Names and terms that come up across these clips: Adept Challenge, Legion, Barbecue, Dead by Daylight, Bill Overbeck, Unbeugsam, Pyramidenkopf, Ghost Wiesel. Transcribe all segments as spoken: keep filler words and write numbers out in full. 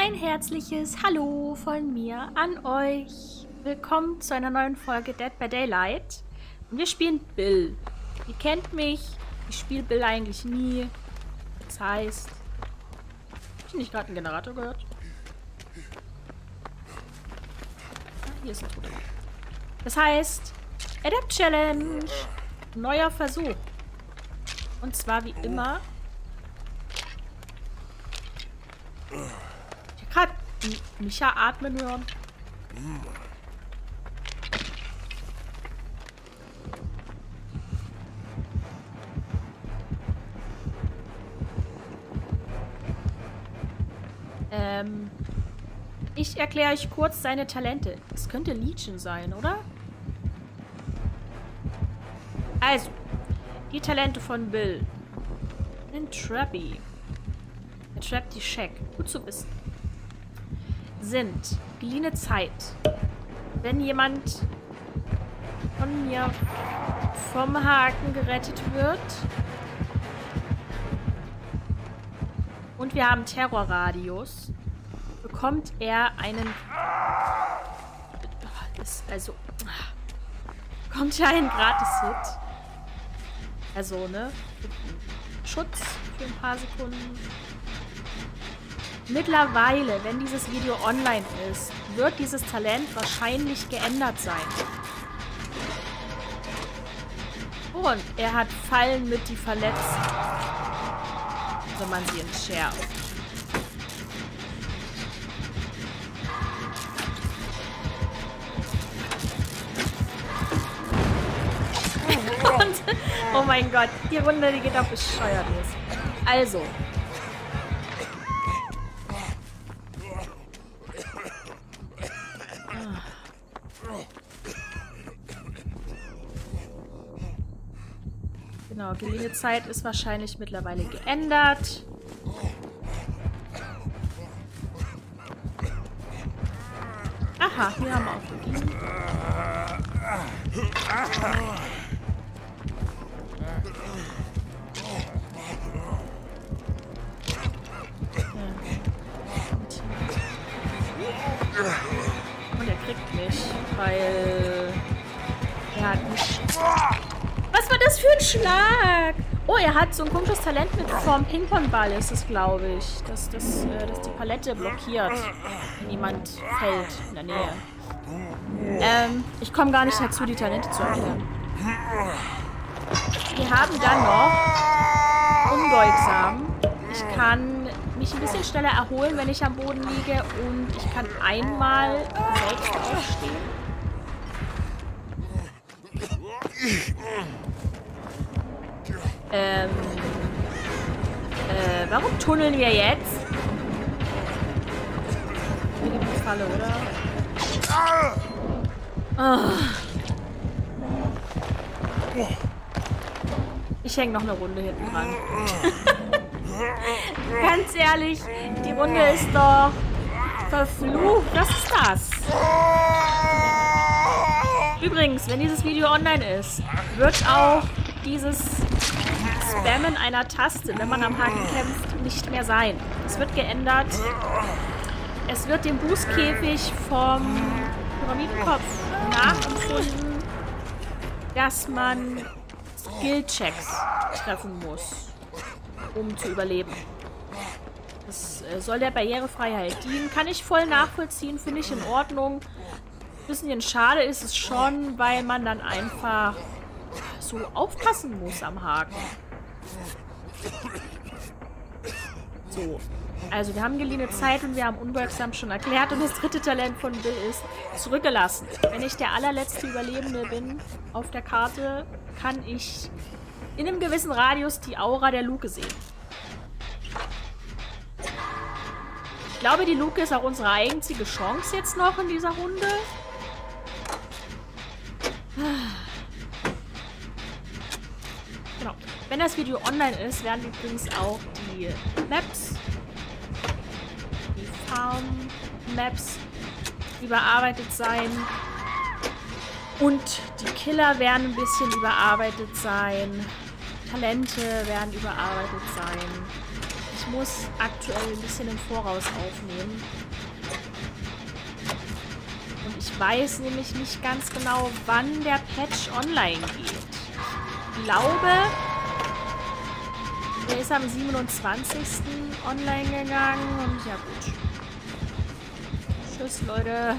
Ein herzliches Hallo von mir an euch. Willkommen zu einer neuen Folge Dead by Daylight. Und wir spielen Bill. Ihr kennt mich. Ich spiele Bill eigentlich nie. Das heißt... Hab ich nicht gerade einen Generator gehört? Ah, hier ist ein Toter. Das heißt... Adept Challenge. Neuer Versuch. Und zwar wie immer... Ich hab grad Micha atmen hören. Ähm. Ich erkläre euch kurz seine Talente. Es könnte Legion sein, oder? Also. Die Talente von Bill. Ein Trappy. Er trappt die Shack. Gut zu wissen. Sind geliehene Zeit. Wenn jemand von mir vom Haken gerettet wird. Und wir haben Terrorradius. Bekommt er einen... Ist also... Bekommt er einen Gratis-Hit. Also, ne? Schutz für ein paar Sekunden. Mittlerweile, wenn dieses Video online ist, wird dieses Talent wahrscheinlich geändert sein. Und er hat Fallen mit die Verletzten. Also man sie entschärft. Und, oh mein Gott, die Runde, die geht auf bescheuert los. Also... Genau, geliehene Zeit ist wahrscheinlich mittlerweile geändert. Aha, wir haben auch geliehen. Und er kriegt mich, weil er hat mich... Was war das für ein Schlag? Oh, er hat so ein komisches Talent mit Form Ping-Pong-Ball, ist es, glaube ich. Dass, dass, äh, dass die Palette blockiert, wenn jemand fällt in der Nähe. Ähm, ich komme gar nicht dazu, die Talente zu erklären. Wir haben dann noch Unbeugsam. Ich kann mich ein bisschen schneller erholen, wenn ich am Boden liege. Und ich kann einmal selbst aufstehen. Ähm, äh, warum tunneln wir jetzt? Wie die Falle, oder? Oh. Ich hänge noch eine Runde hinten dran. Ganz ehrlich, die Runde ist doch verflucht. Was ist das? Übrigens, wenn dieses Video online ist, wird auch dieses... Spammen einer Taste, wenn man am Haken kämpft, nicht mehr sein. Es wird geändert. Es wird dem Bußkäfig vom Pyramidenkopf nachempfunden, dass man Skillchecks treffen muss, um zu überleben. Das soll der Barrierefreiheit dienen. Kann ich voll nachvollziehen, finde ich in Ordnung. Ein bisschen schade ist es schon, weil man dann einfach so aufpassen muss am Haken. So, also wir haben geliehene Zeit und wir haben Unbeugsam schon erklärt und das dritte Talent von Bill ist zurückgelassen. Wenn ich der allerletzte Überlebende bin auf der Karte, kann ich in einem gewissen Radius die Aura der Luke sehen. Ich glaube, die Luke ist auch unsere einzige Chance jetzt noch in dieser Runde. Genau. Wenn das Video online ist, werden übrigens auch die Maps, die Farm-Maps überarbeitet sein. Und die Killer werden ein bisschen überarbeitet sein. Talente werden überarbeitet sein. Ich ich muss aktuell ein bisschen im Voraus aufnehmen. Und ich weiß nämlich nicht ganz genau, wann der Patch online geht. Ich glaube, der ist am siebenundzwanzigsten online gegangen. Und ja gut. Tschüss, Leute.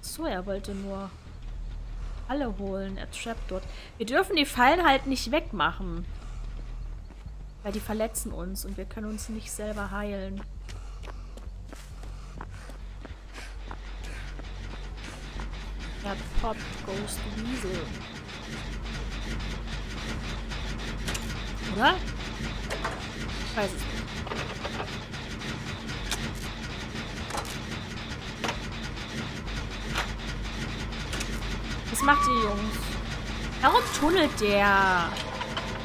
So, er wollte nur alle holen. Er trappt dort. Wir dürfen die Fallen halt nicht wegmachen. Weil die verletzen uns und wir können uns nicht selber heilen. Er poppt Ghost Wiesel. Oder? Ich weiß es nicht. Was macht ihr, Jungs? Warum tunnelt der?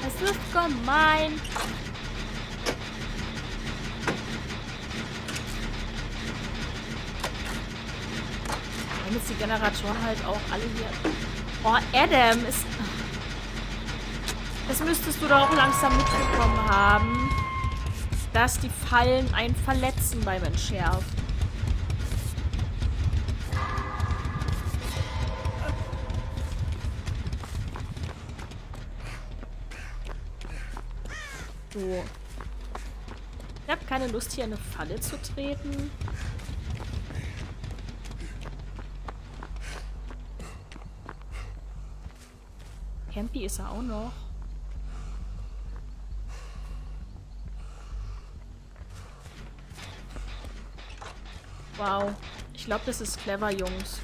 Das ist gemein. Dann ist die Generatoren halt auch alle hier. Oh, Adam ist... Das müsstest du doch auch langsam mitbekommen haben, dass die Fallen einen verletzen beim Entschärfen. So. Ich habe keine Lust, hier in eine Falle zu treten. Campy ist er auch noch. Wow. Ich glaube, das ist clever, Jungs.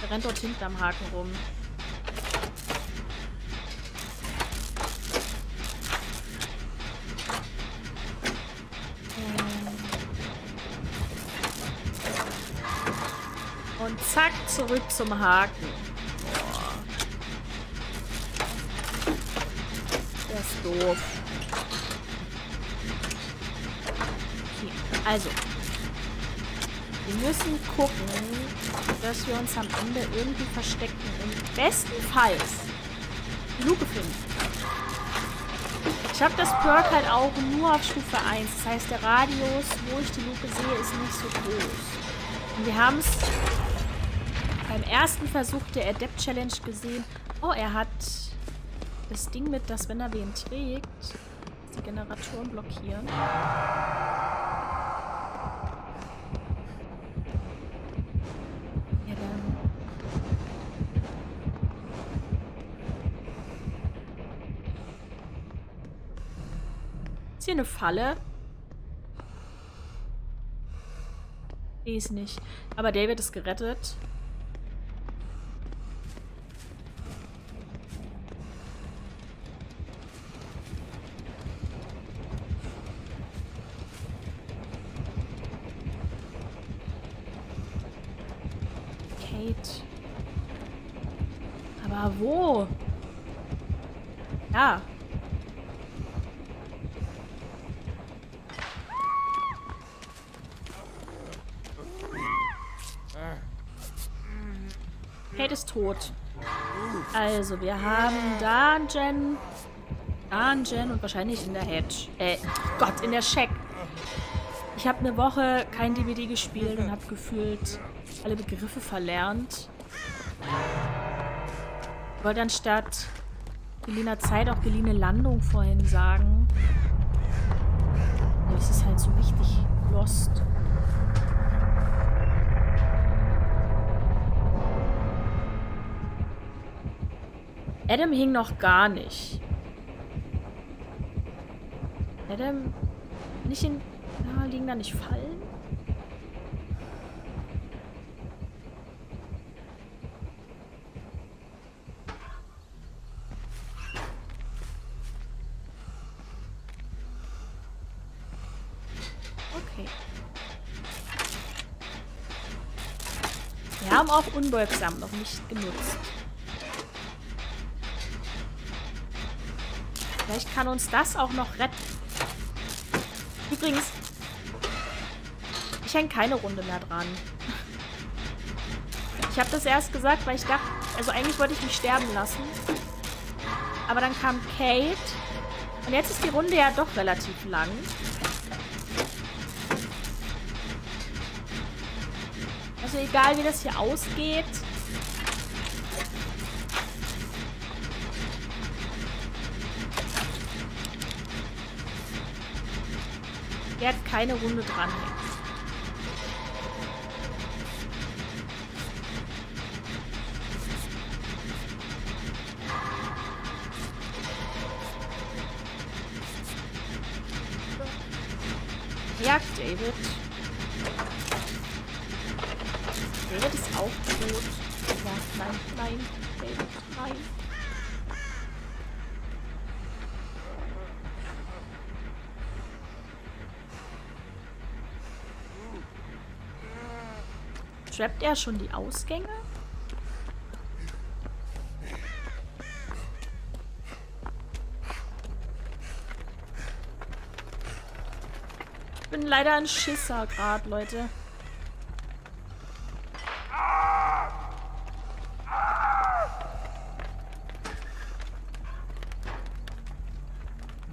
Der rennt dort hinten am Haken rum. Und zack, zurück zum Haken. Boah. Der ist doof. Okay, also. Wir müssen gucken, dass wir uns am Ende irgendwie verstecken. Und bestenfalls die Luke finden. Ich habe das Perk halt auch nur auf Stufe eins. Das heißt, der Radius, wo ich die Luke sehe, ist nicht so groß. Und wir haben es... Beim ersten Versuch der Adept Challenge gesehen. Oh, er hat das Ding mit, dass wenn er wen trägt, die Generatoren blockieren. Ja, dann. Ist hier eine Falle? Nee, ist nicht. Aber David ist gerettet. Aber wo? Ja. Kate ist tot. Also, wir haben Dungeon. Dungeon und wahrscheinlich in der Hedge. Äh, Gott, in der Shack. Ich habe eine Woche kein D B D gespielt und habe gefühlt alle Begriffe verlernt. Ich wollte anstatt geliehener Zeit auch geliehene Landung vorhin sagen. Das ist halt so richtig lost. Adam hing noch gar nicht. Adam... Nicht in... Ja, liegen da nicht Fallen? Okay. Wir haben auch unbeugsam noch nicht genutzt. Vielleicht kann uns das auch noch retten. Übrigens... Ich hänge keine Runde mehr dran. Ich habe das erst gesagt, weil ich dachte, also eigentlich wollte ich mich sterben lassen. Aber dann kam Kate. Und jetzt ist die Runde ja doch relativ lang. Also egal, wie das hier ausgeht. Er hat keine Runde dran. Ja, David. David ist auch tot. Ja, nein, nein, David, nein. Trappt er schon die Ausgänge? Ich bin leider ein Schisser gerade, Leute.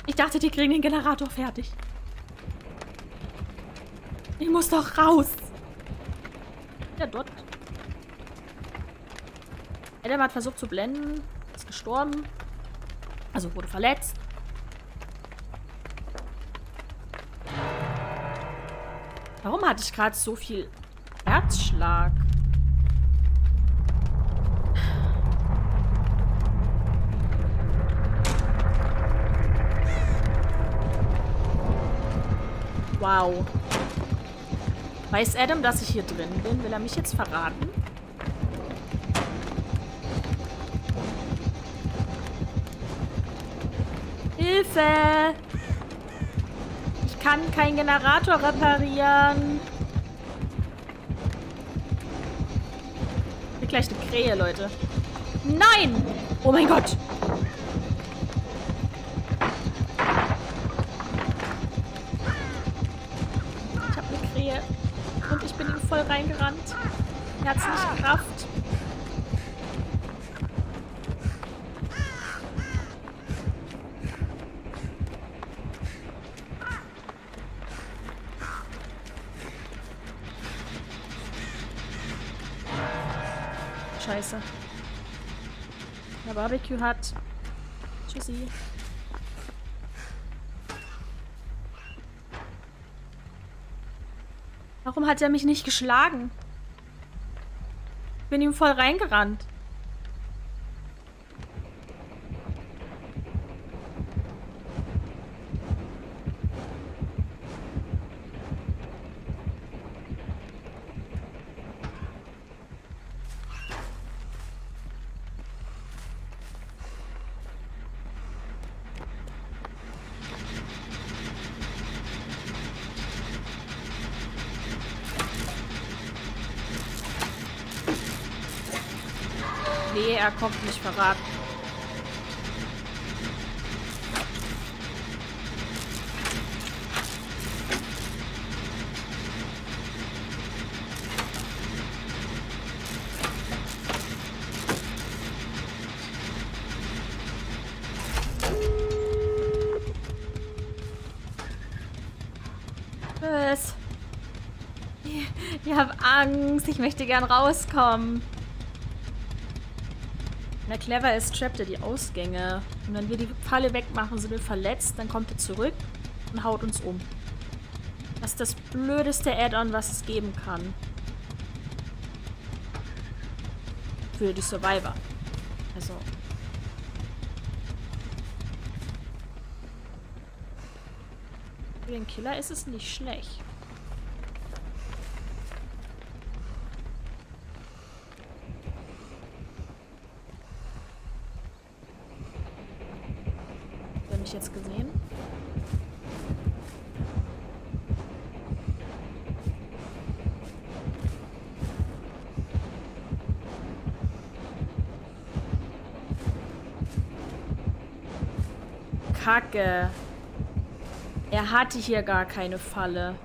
Ich dachte, die kriegen den Generator fertig. Ich muss doch raus. Ja, dort. Adam hat versucht zu blenden. Ist gestorben. Also wurde verletzt. Warum hatte ich gerade so viel Herzschlag? Wow. Weiß Adam, dass ich hier drin bin? Will er mich jetzt verraten? Hilfe! Ich kann keinen Generator reparieren. Ich krieg gleich eine Krähe, Leute. Nein! Oh mein Gott! Voll reingerannt. Er hat's nicht gerafft. Scheiße. Der Barbecue hat. Tschüssi. Warum hat er mich nicht geschlagen? Ich bin ihm voll reingerannt. Nee, er kommt nicht verraten. Was? Ich, ich habe Angst. Ich möchte gern rauskommen. Na clever ist, trappt er die Ausgänge. Und wenn wir die Falle wegmachen, sind wir verletzt, dann kommt er zurück und haut uns um. Das ist das blödeste Add-on, was es geben kann. Für die Survivor. Also. Für den Killer ist es nicht schlecht. Jetzt gesehen. Kacke. Er hatte hier gar keine Falle.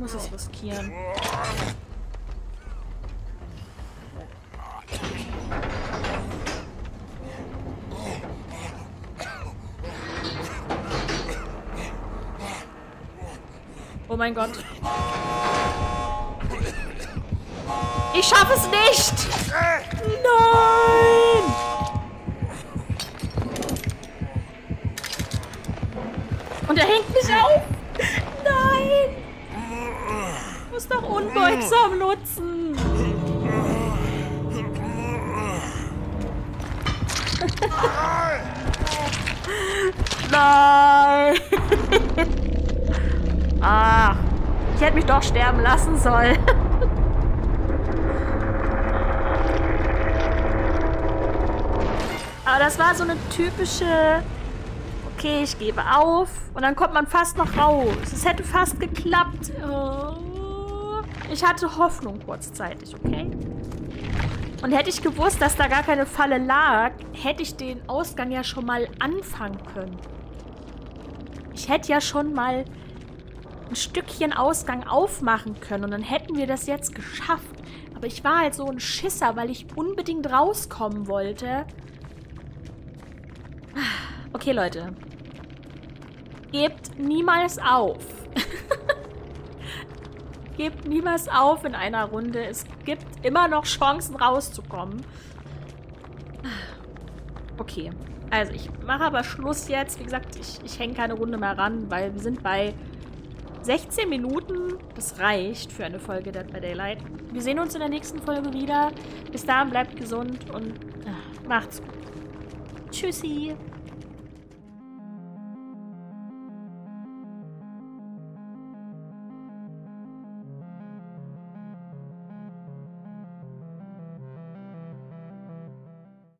muss es riskieren. Oh mein Gott. Ich schaffe es nicht! Nein! Und er hängt mich auf! Nein! Ich muss doch unbeugsam nutzen! Nein! Ah! Ich hätte mich doch sterben lassen sollen! Aber das war so eine typische... Okay, ich gebe auf. Und dann kommt man fast noch raus. Es hätte fast geklappt. Oh. Ich hatte Hoffnung kurzzeitig, okay? Und hätte ich gewusst, dass da gar keine Falle lag, hätte ich den Ausgang ja schon mal anfangen können. Ich hätte ja schon mal ein Stückchen Ausgang aufmachen können. Und dann hätten wir das jetzt geschafft. Aber ich war halt so ein Schisser, weil ich unbedingt rauskommen wollte. Okay, Leute. Gebt niemals auf. Gebt niemals auf in einer Runde. Es gibt immer noch Chancen, rauszukommen. Okay. Also, ich mache aber Schluss jetzt. Wie gesagt, ich, ich hänge keine Runde mehr ran, weil wir sind bei sechzehn Minuten. Das reicht für eine Folge Dead by Daylight. Wir sehen uns in der nächsten Folge wieder. Bis dahin, bleibt gesund und macht's gut. Tschüssi.